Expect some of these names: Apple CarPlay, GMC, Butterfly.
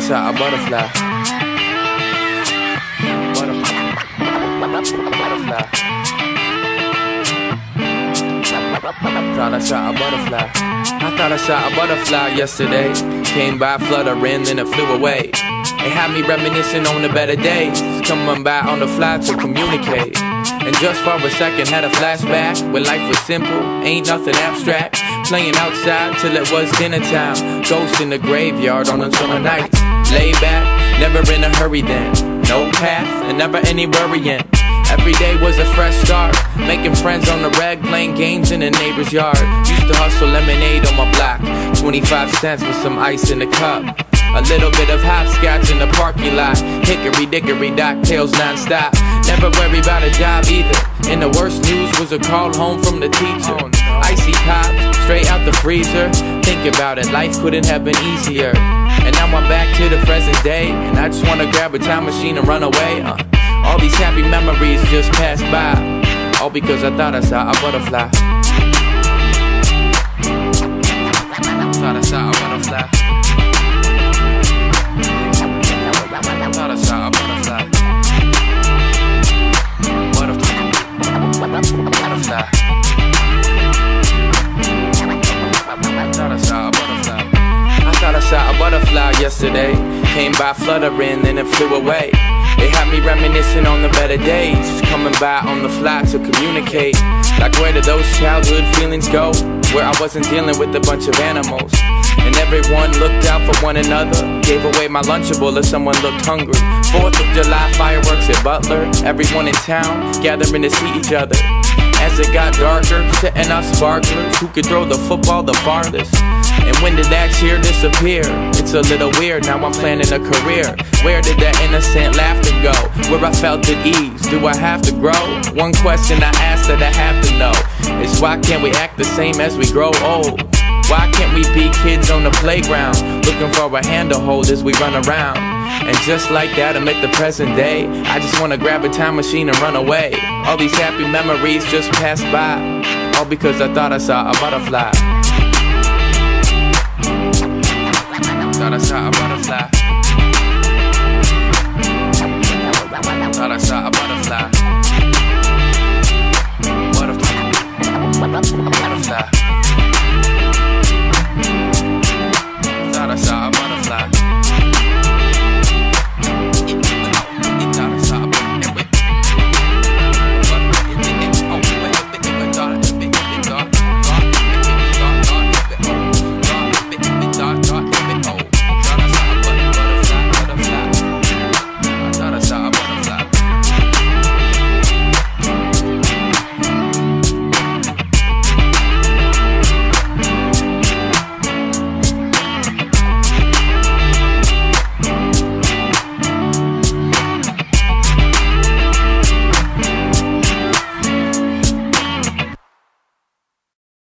That's how I butterfly. Thought I shot a butterfly. I thought I shot a butterfly yesterday. Came by, fluttering, then it flew away. It had me reminiscing on the better days, coming by on the fly to communicate. And just for a second had a flashback, when life was simple, ain't nothing abstract. Playing outside till it was dinner time. Ghost in the graveyard on a summer night. Lay back, never in a hurry then. No path and never any worrying. Every day was a fresh start. Making friends on the reg, playing games in the neighbor's yard. Used to hustle lemonade on my block, 25 cents with some ice in the cup. A little bit of hopscotch in the parking lot. Hickory dickory docktails non-stop. Never worry about a job either. And the worst news was a call home from the teacher. Icy pop straight out the freezer. Think about it, life couldn't have been easier. And now I'm back to the present day, and I just wanna grab a time machine and run away. All these happy memories just passed by, all because I thought I saw a butterfly. Thought I saw a butterfly. Thought I saw a butterfly. Butterfly. Butterfly. A butterfly yesterday, came by fluttering, then it flew away. It had me reminiscing on the better days, coming by on the fly to communicate. Like, where did those childhood feelings go, where I wasn't dealing with a bunch of animals? And everyone looked out for one another. Gave away my Lunchable if someone looked hungry. 4th of July fireworks at Butler. Everyone in town gathering to see each other. As it got darker, setting up sparklers. Who could throw the football the farthest? And when did that cheer disappear? It's a little weird, now I'm planning a career. Where did that innocent laughter go? Where I felt at ease, do I have to grow? One question I ask that I have to know is, why can't we act the same as we grow old? Why can't we be kids on the playground, looking for a hand to hold as we run around? And just like that, I'm at the present day. I just wanna grab a time machine and run away. All these happy memories just passed by, all because I thought I saw a butterfly. Thought I saw a butterfly.